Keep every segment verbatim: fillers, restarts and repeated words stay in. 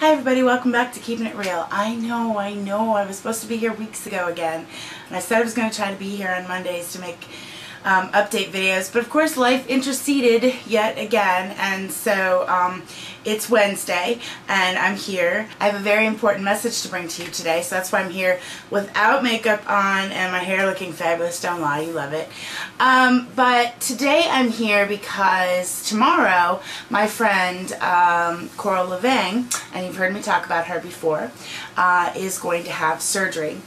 Hi everybody, welcome back to Keeping It Real. I know, I know, I was supposed to be here weeks ago again, and I said I was going to try to be here on Mondays to make um, update videos, but of course life interceded yet again, and so um, it's Wednesday, and I'm here. I have a very important message to bring to you today, so that's why I'm here without makeup on and my hair looking fabulous. Don't lie, you love it. Um, but today I'm here because tomorrow my friend um, Coral Levang, and you've heard me talk about her before, uh, is going to have surgery.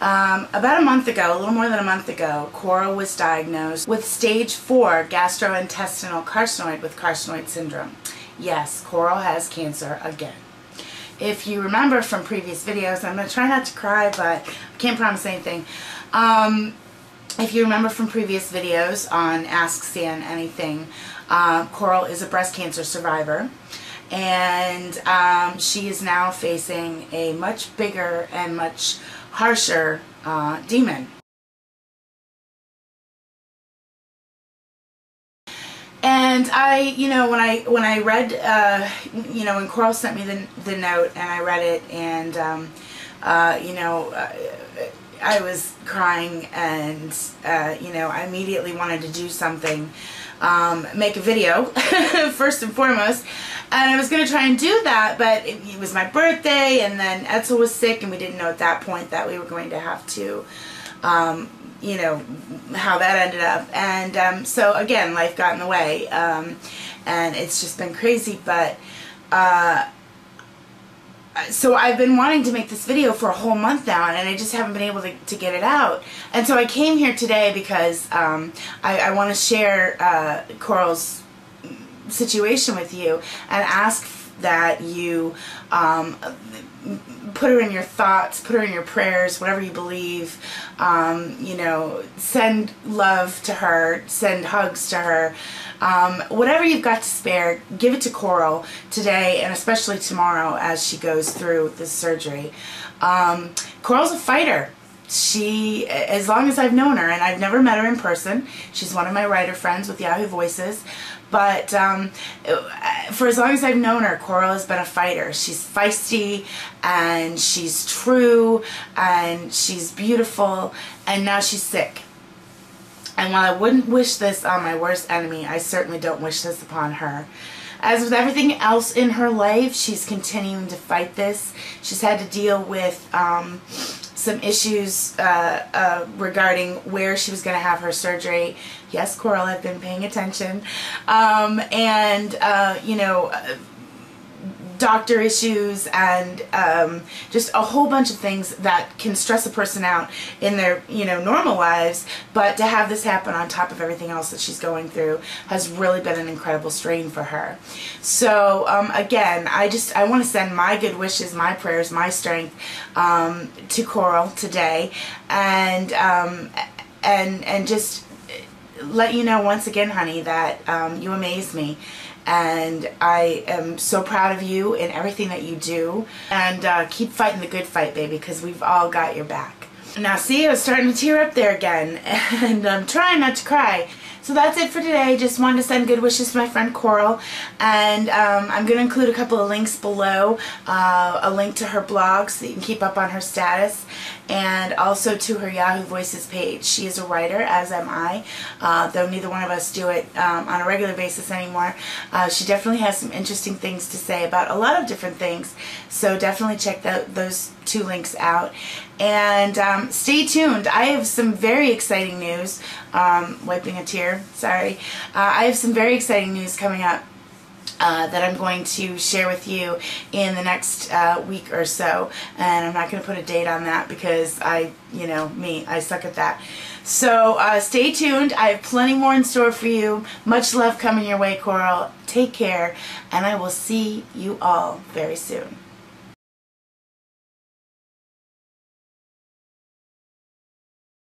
Um, about a month ago, a little more than a month ago, Coral was diagnosed with stage four gastrointestinal carcinoid with carcinoid syndrome. Yes, Coral has cancer again. If you remember from previous videos, I'm going to try not to cry, but I can't promise anything. Um, if you remember from previous videos on Ask San Anything, uh, Coral is a breast cancer survivor, and um, she is now facing a much bigger and much harsher uh, demon. And I, you know, when I when I read, uh, you know, when Coral sent me the, the note and I read it, and um, uh, you know, uh, I was crying, and uh, you know, I immediately wanted to do something, um, make a video first and foremost, and I was going to try and do that, but it, it was my birthday, and then Edsel was sick, and we didn't know at that point that we were going to have to. Um, you know, how that ended up, and um, so again, life got in the way, um, and it's just been crazy, but, uh, so I've been wanting to make this video for a whole month now, and I just haven't been able to, to get it out, and so I came here today because um, I, I want to share uh, Coral's situation with you, and ask that you um, put her in your thoughts, put her in your prayers, whatever you believe, um, you know, send love to her, send hugs to her, um, whatever you've got to spare, give it to Coral today and especially tomorrow as she goes through this surgery. Um, Coral's a fighter. She, as long as I've known her, and I've never met her in person, she's one of my writer friends with Yahoo Voices, but um, for as long as I've known her, Coral has been a fighter. She's feisty, and she's true, and she's beautiful, and now she's sick. And while I wouldn't wish this on my worst enemy, I certainly don't wish this upon her. As with everything else in her life, she's continuing to fight this. She's had to deal with um, some issues uh, uh, regarding where she was going to have her surgery. Yes, Coral, I've been paying attention. Um, and, uh, you know, doctor issues and um, just a whole bunch of things that can stress a person out in their, you know, normal lives, but to have this happen on top of everything else that she's going through has really been an incredible strain for her. So um, again, I just I want to send my good wishes, my prayers, my strength um, to Coral today, and um, and and just let you know once again, honey, that um, you amaze me. And I am so proud of you in everything that you do. And uh, keep fighting the good fight, baby, because we've all got your back. Now, see, I was starting to tear up there again, and I'm trying not to cry. So that's it for today. Just wanted to send good wishes to my friend Coral, and um, I'm going to include a couple of links below, uh, a link to her blog so that you can keep up on her status, and also to her Yahoo Voices page. She is a writer, as am I, uh, though neither one of us do it um, on a regular basis anymore. Uh, she definitely has some interesting things to say about a lot of different things, so definitely check that, those two links out. And um, stay tuned. I have some very exciting news. Um, wiping a tear, sorry. Uh, I have some very exciting news coming up uh, that I'm going to share with you in the next uh, week or so. And I'm not going to put a date on that because I, you know, me, I suck at that. So uh, stay tuned. I have plenty more in store for you. Much love coming your way, Coral. Take care, and I will see you all very soon.